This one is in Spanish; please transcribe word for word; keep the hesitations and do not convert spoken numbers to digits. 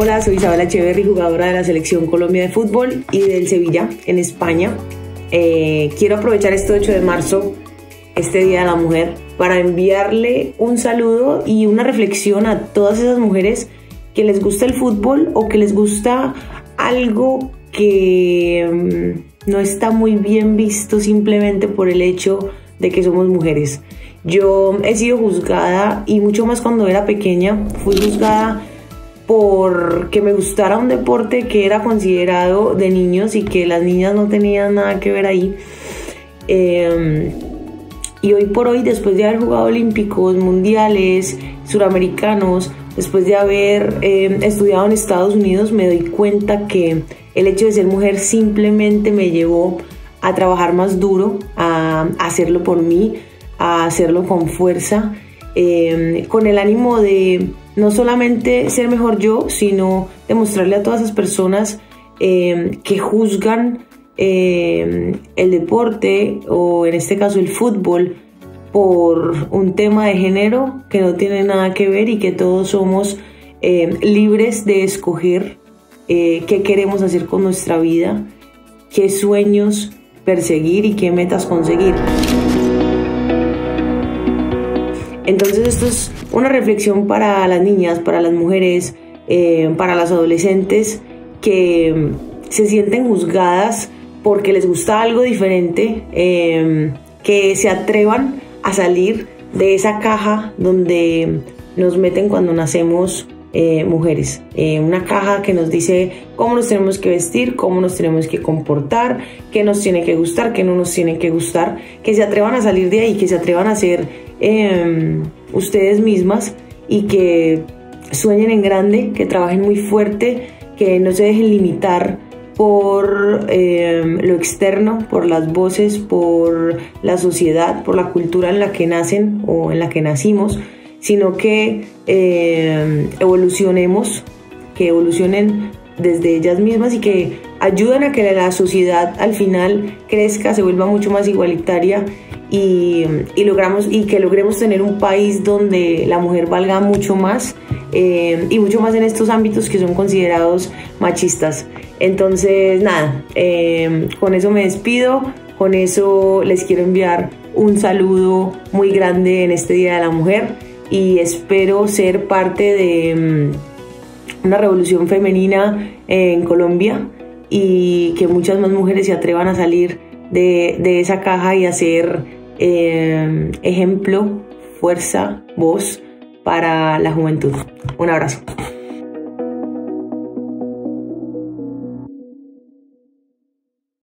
Hola, soy Isabella Echeverri, jugadora de la Selección Colombia de Fútbol y del Sevilla en España. Eh, quiero aprovechar este ocho de marzo, este Día de la Mujer, para enviarle un saludo y una reflexión a todas esas mujeres que les gusta el fútbol o que les gusta algo que no está muy bien visto simplemente por el hecho de que somos mujeres. Yo he sido juzgada, y mucho más cuando era pequeña, fui juzgada porque me gustara un deporte que era considerado de niños y que las niñas no tenían nada que ver ahí. Eh, y hoy por hoy, después de haber jugado olímpicos, mundiales, suramericanos, después de haber eh, estudiado en Estados Unidos, me doy cuenta que el hecho de ser mujer simplemente me llevó a trabajar más duro, a hacerlo por mí, a hacerlo con fuerza, eh, con el ánimo de no solamente ser mejor yo, sino demostrarle a todas esas personas eh, que juzgan eh, el deporte, o en este caso el fútbol, por un tema de género que no tiene nada que ver, y que todos somos eh, libres de escoger eh, qué queremos hacer con nuestra vida, qué sueños perseguir y qué metas conseguir. Entonces esto es una reflexión para las niñas, para las mujeres, eh, para las adolescentes que se sienten juzgadas porque les gusta algo diferente, eh, que se atrevan a salir de esa caja donde nos meten cuando nacemos eh, mujeres. Eh, una caja que nos dice cómo nos tenemos que vestir, cómo nos tenemos que comportar, qué nos tiene que gustar, qué no nos tiene que gustar. Que se atrevan a salir de ahí, que se atrevan a ser eh, ustedes mismas, y que sueñen en grande, que trabajen muy fuerte, que no se dejen limitar por eh, lo externo, por las voces, por la sociedad, por la cultura en la que nacen o en la que nacimos, sino que eh, evolucionemos, que evolucionen desde ellas mismas y que ayuden a que la sociedad al final crezca, se vuelva mucho más igualitaria y, y, logramos, y que logremos tener un país donde la mujer valga mucho más eh, y mucho más en estos ámbitos que son considerados machistas. Entonces, nada, eh, con eso me despido, con eso les quiero enviar un saludo muy grande en este Día de la Mujer, y espero ser parte de um, una revolución femenina en Colombia, y que muchas más mujeres se atrevan a salir de, de esa caja y a ser eh, ejemplo, fuerza, voz para la juventud. Un abrazo.